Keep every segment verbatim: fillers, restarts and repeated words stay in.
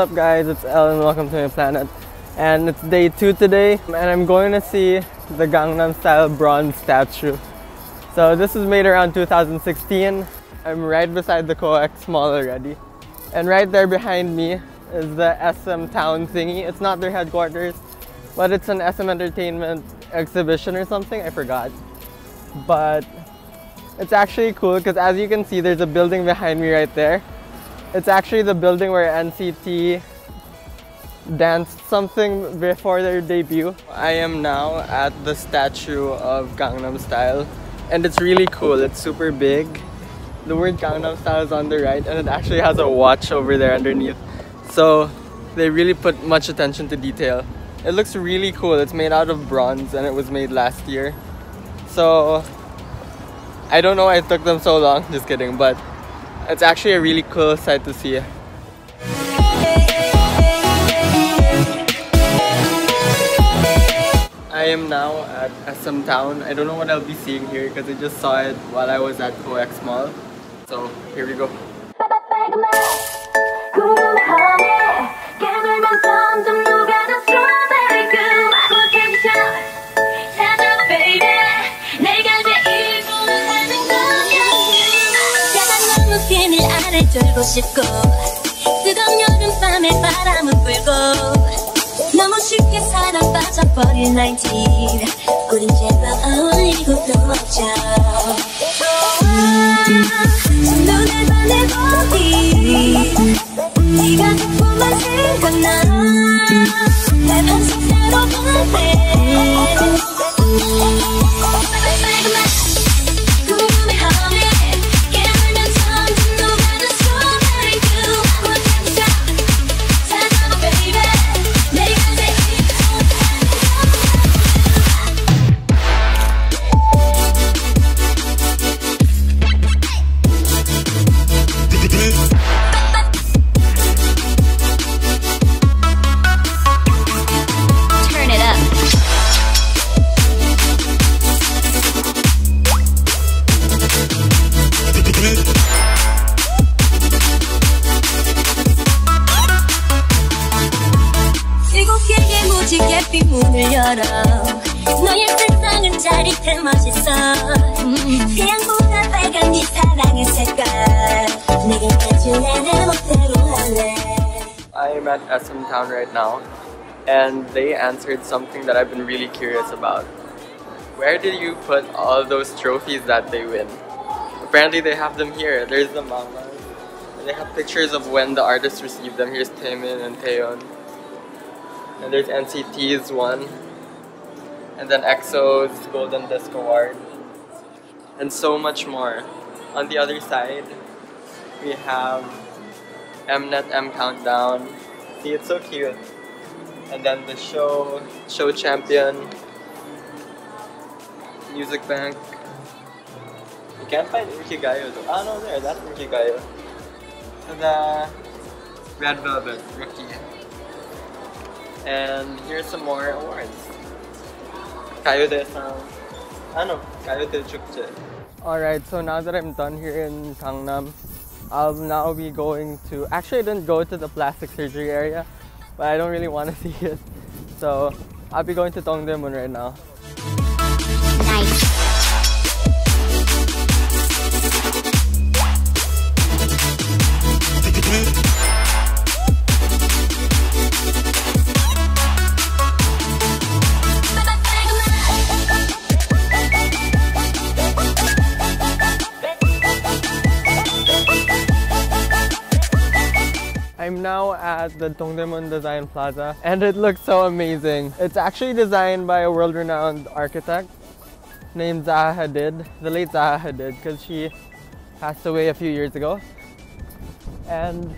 up guys, it's El and welcome to my planet. And it's day two today and I'm going to see the Gangnam Style bronze statue. So this was made around two thousand sixteen. I'm right beside the C O E X Mall already. And right there behind me is the S M Town thingy. It's not their headquarters, but it's an S M Entertainment exhibition or something, I forgot. But it's actually cool because as you can see, there's a building behind me right there. It's actually the building where N C T danced something before their debut. I am now at the statue of Gangnam Style and it's really cool. It's super big. The word Gangnam Style is on the right and it actually has a watch over there underneath. So they really put much attention to detail. It looks really cool. It's made out of bronze and it was made last year. So I don't know why it took them so long, just kidding, but it's actually a really cool sight to see. I am now at S M Town. I don't know what I'll be seeing here because I just saw it while I was at C O E X Mall. So here we go. I am at S M Town right now and they answered something that I've been really curious about. Where did you put all those trophies that they win? Apparently they have them here. There's the MAMA. And they have pictures of when the artists received them. Here's Taemin and Taeyeon. And there's N C T's one. And then E X O's Golden Disc Award. And so much more. On the other side, we have Mnet M Countdown. See, it's so cute. And then the show, Show Champion, Music Bank. You can't find Inkigayo though. Ah, no, there, that's Inkigayo. And the Red Velvet, Rookie. And here's some more awards. Kayo-de-san. Ah, no, Kayo-de-chukche. Alright, so now that I'm done here in Gangnam, I'll now be going to... Actually, I didn't go to the plastic surgery area, but I don't really want to see it. So, I'll be going to Dongdaemun right now. I'm now at the Dongdaemun Design Plaza and it looks so amazing. It's actually designed by a world-renowned architect named Zaha Hadid, the late Zaha Hadid, because she passed away a few years ago. And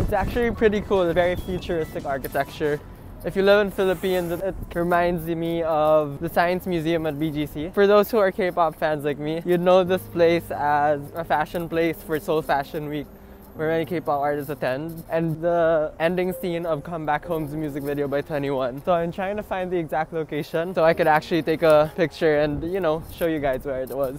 it's actually pretty cool, very futuristic architecture. If you live in the Philippines, it reminds me of the Science Museum at B G C. For those who are K-pop fans like me, you'd know this place as a fashion place for Seoul Fashion Week, where many K-pop artists attend, and the ending scene of Come Back Home's music video by two N E one. So I'm trying to find the exact location so I could actually take a picture and, you know, show you guys where it was.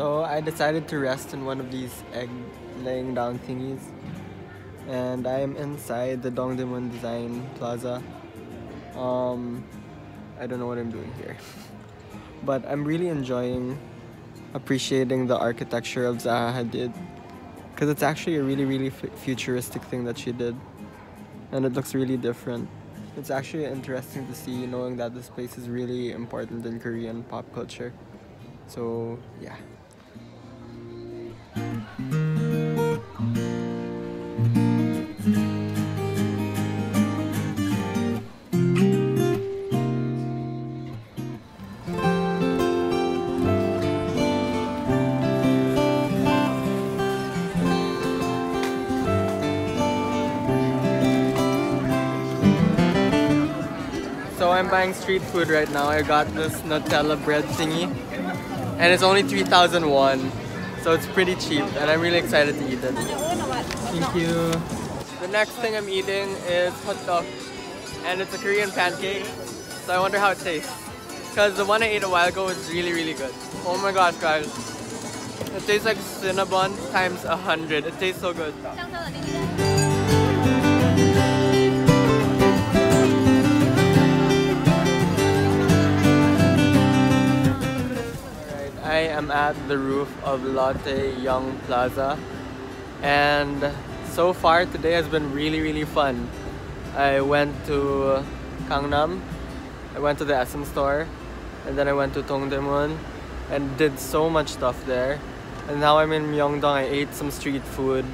So I decided to rest in one of these egg laying down thingies, and I am inside the Dongdaemun Design Plaza. Um, I don't know what I'm doing here, but I'm really enjoying appreciating the architecture of Zaha Hadid, because it's actually a really really f futuristic thing that she did, and it looks really different. It's actually interesting to see, knowing that this place is really important in Korean pop culture. So yeah. So I'm buying street food right now. I got this Nutella bread thingy, and it's only three thousand won, so it's pretty cheap, and I'm really excited to eat it. Thank you. The next thing I'm eating is hotteok, and it's a Korean pancake, so I wonder how it tastes, because the one I ate a while ago was really really good. Oh my gosh guys, it tastes like cinnamon times a hundred. It tastes so good. I am at the roof of Lotte Young Plaza, and so far today has been really really fun. I went to Gangnam, I went to the S M store, and then I went to Dongdaemun and did so much stuff there, and now I'm in Myeongdong. I ate some street food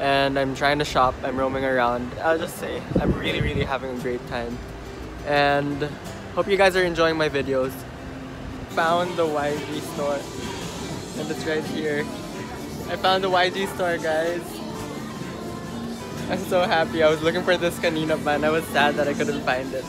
and I'm trying to shop. I'm roaming around. I'll just say I'm really really having a great time, and hope you guys are enjoying my videos. Found the Y G store, and it's right here. I found the Y G store, guys. I'm so happy. I was looking for this kanina pa, and I was sad that I couldn't find it.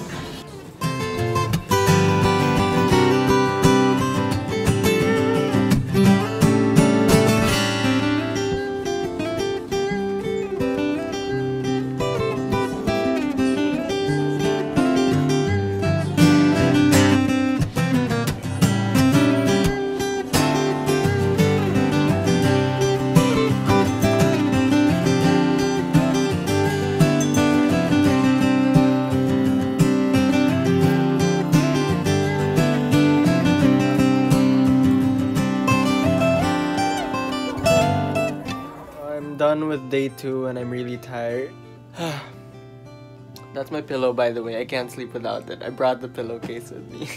With day two, and I'm really tired. That's my pillow, by the way. I can't sleep without it. I brought the pillowcase with me.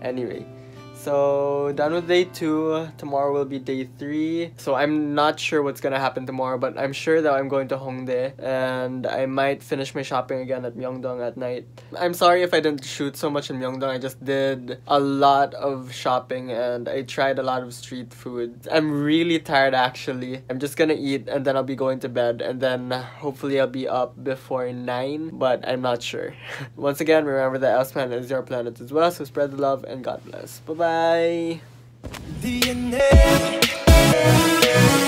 Anyway, so done with day two. Tomorrow will be day three. So I'm not sure what's gonna happen tomorrow, but I'm sure that I'm going to Hongdae, and I might finish my shopping again at Myeongdong at night. I'm sorry if I didn't shoot so much in Myeongdong. I just did a lot of shopping and I tried a lot of street food. I'm really tired actually. I'm just gonna eat and then I'll be going to bed, and then hopefully I'll be up before nine, but I'm not sure. Once again, remember that E L's Planet is your planet as well, so spread the love and God bless. Bye-bye. D N A